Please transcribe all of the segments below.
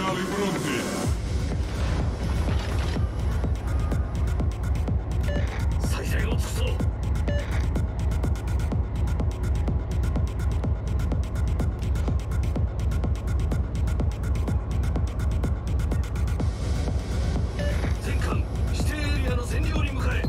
Ufficiali pronti. Saisei lo tsuso. Zenkan, shite area no senryou ni mukae.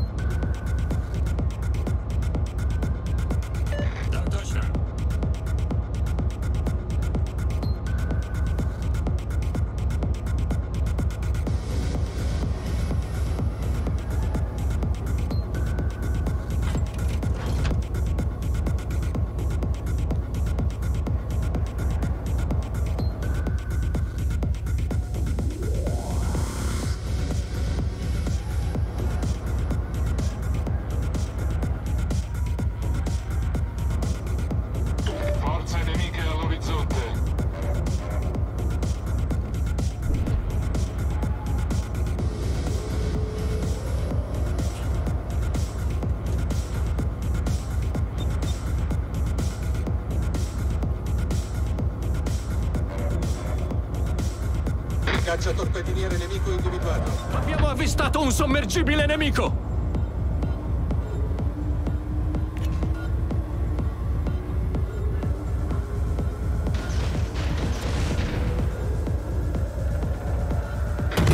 Cacciatorpediniere nemico individuato. Abbiamo avvistato un sommergibile nemico!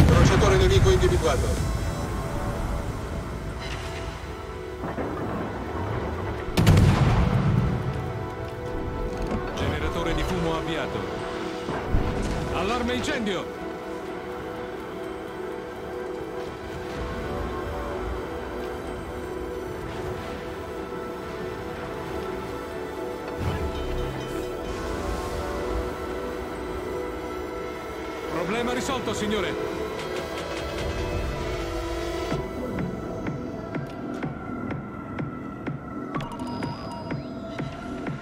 Crociatore nemico individuato. Generatore di fumo avviato. Allarme incendio! Problema risolto, signore.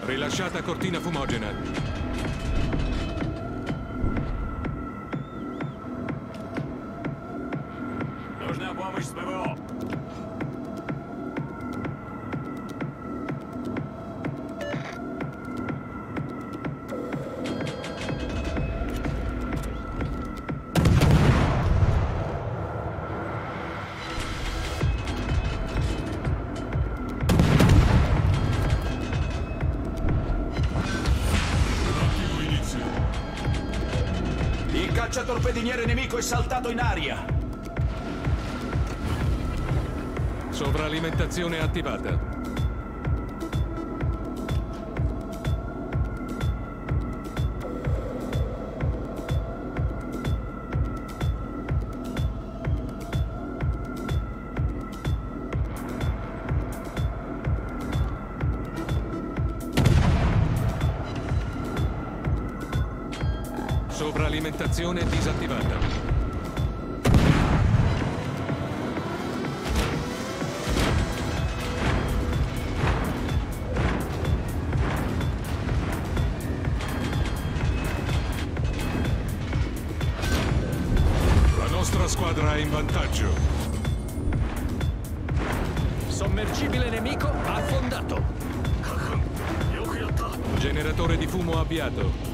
Rilasciata cortina fumogena. Нужна помощь с ПВО. Il cacciatorpediniere nemico è saltato in aria. Sovralimentazione attivata. Sovralimentazione disattivata. La nostra squadra è in vantaggio. Sommergibile nemico affondato. Generatore di fumo avviato.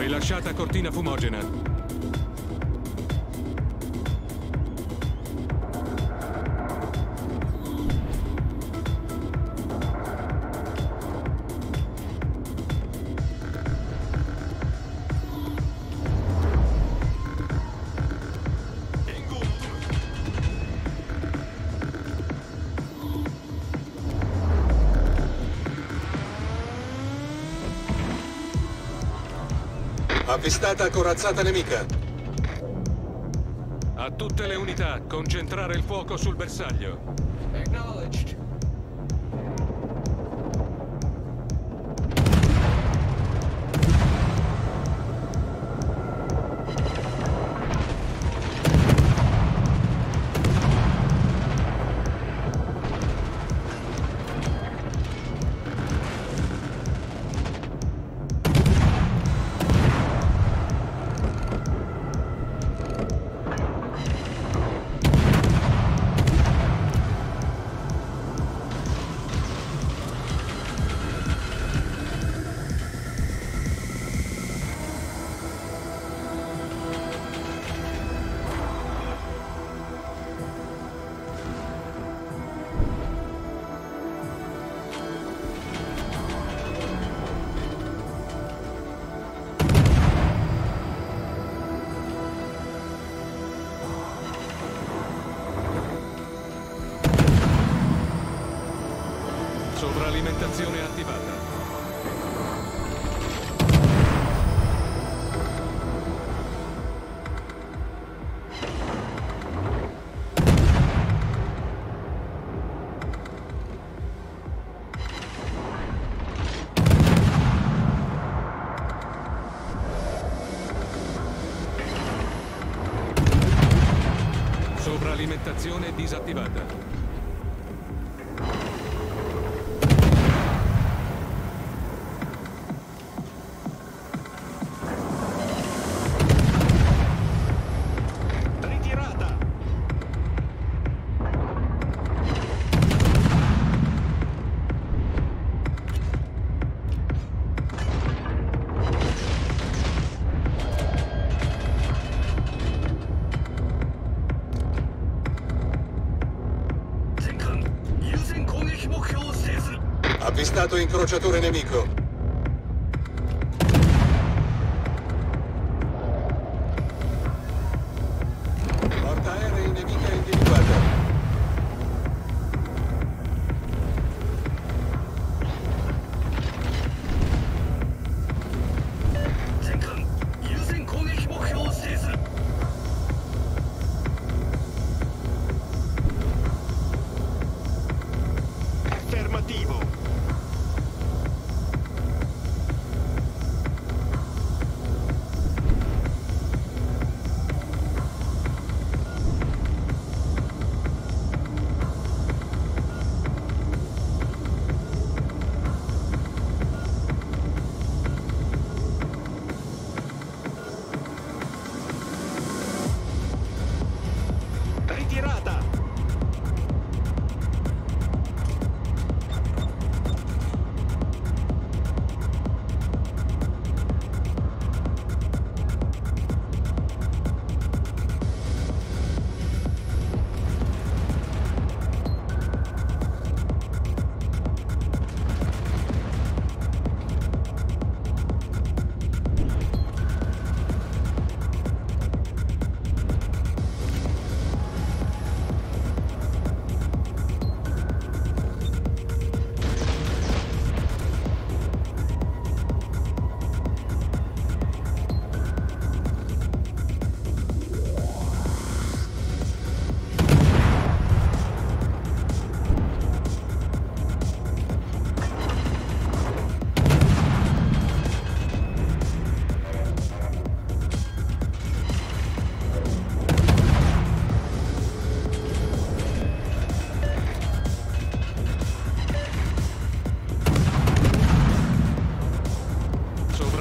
Rilasciata cortina fumogena. Avvistata corazzata nemica. A tutte le unità, concentrare il fuoco sul bersaglio. Acknowledged. Alimentazione attivata. Sovralimentazione disattivata. Avvistato incrociatore nemico. Portaerei nemica individuata. Affermativo.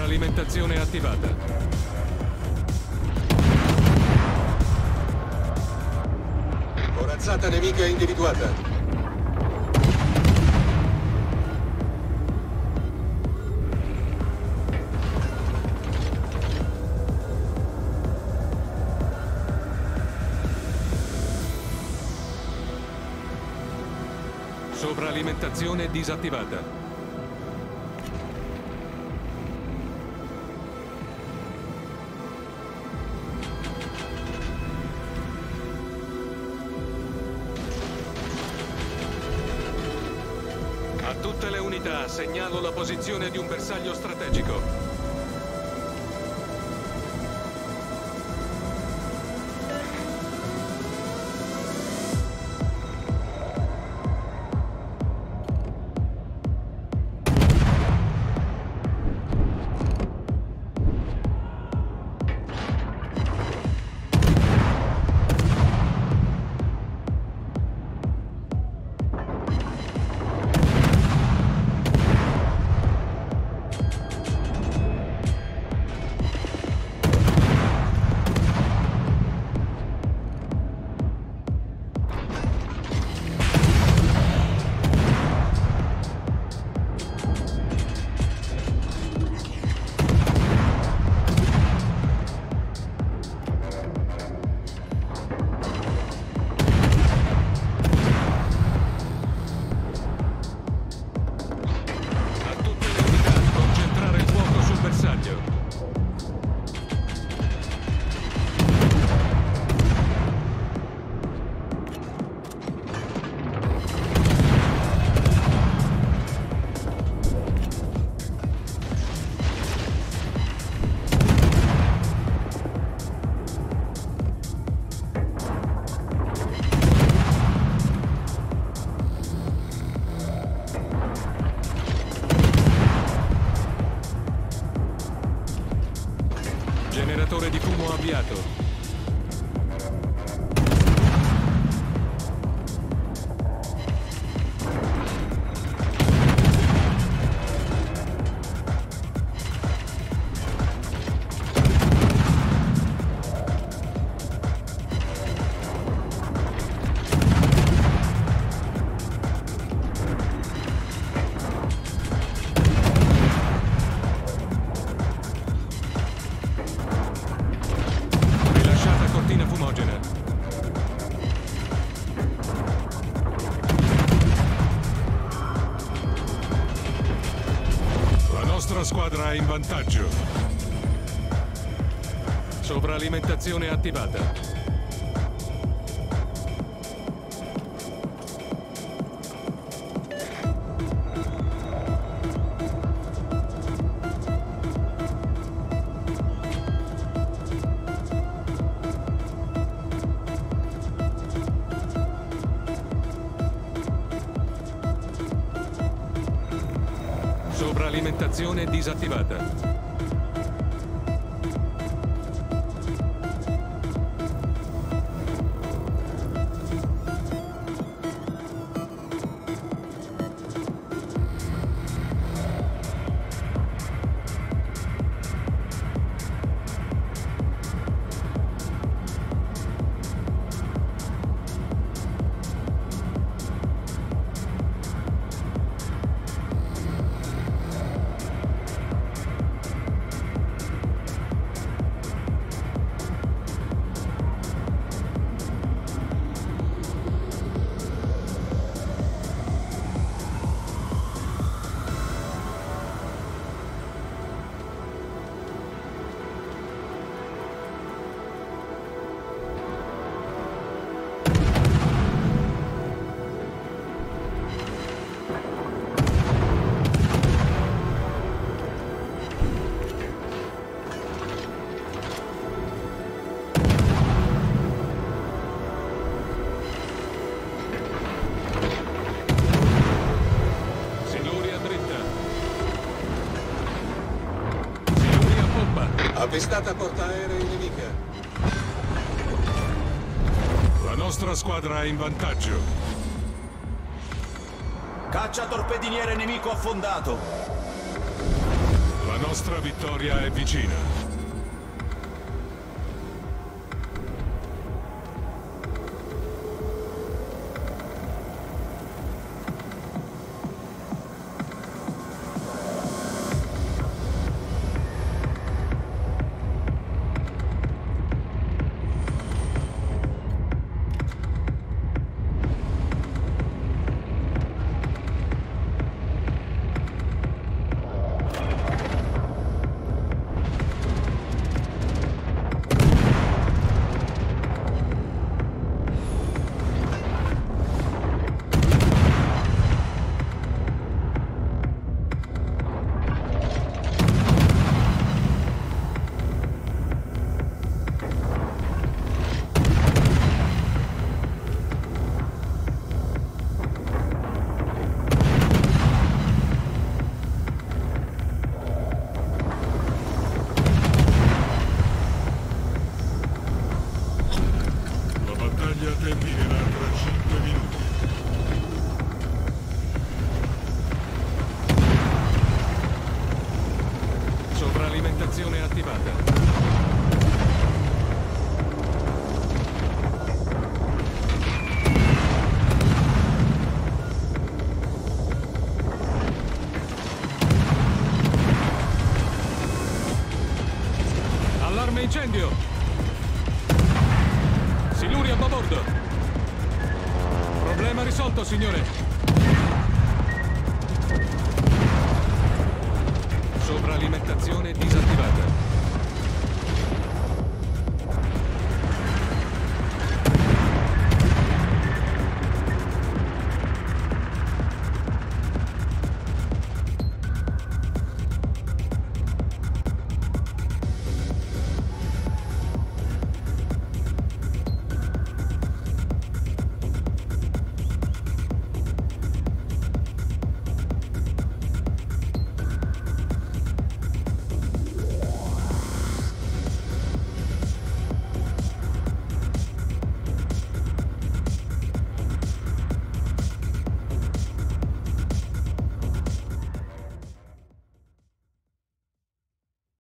Alimentazione attivata. Corazzata nemica individuata. Sovralimentazione disattivata. A tutte le unità segnalo la posizione di un bersaglio strategico. generatore di fumo avviato. La nostra squadra è in vantaggio. Sovralimentazione attivata. Alimentazione disattivata. Avvistata portaerei nemica. La nostra squadra è in vantaggio. Cacciatorpediniere nemico affondato. La nostra vittoria è vicina. Alimentazione attivata. Allarme incendio. Siluri a babordo. Problema risolto, signore. Sovralimentazione disattivata.